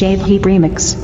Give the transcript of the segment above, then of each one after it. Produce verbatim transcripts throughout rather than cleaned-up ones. D J Heap Remix.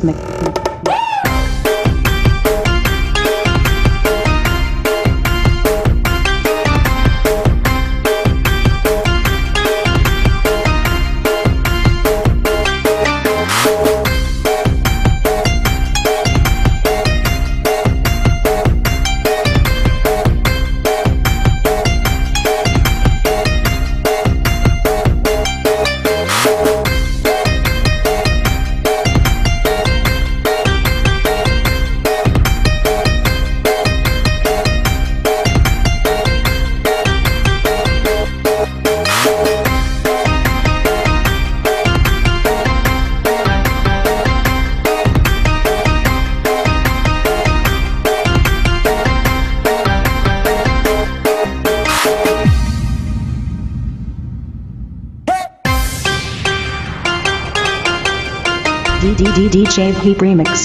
D D D D J Heap Remix.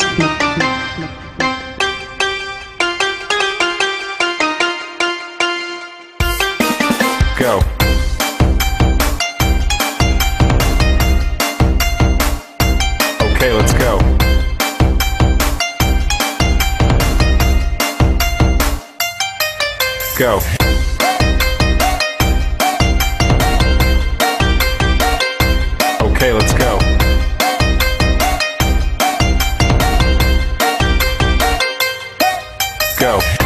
Go. Okay, let's go. Go. Okay, let's go. Go.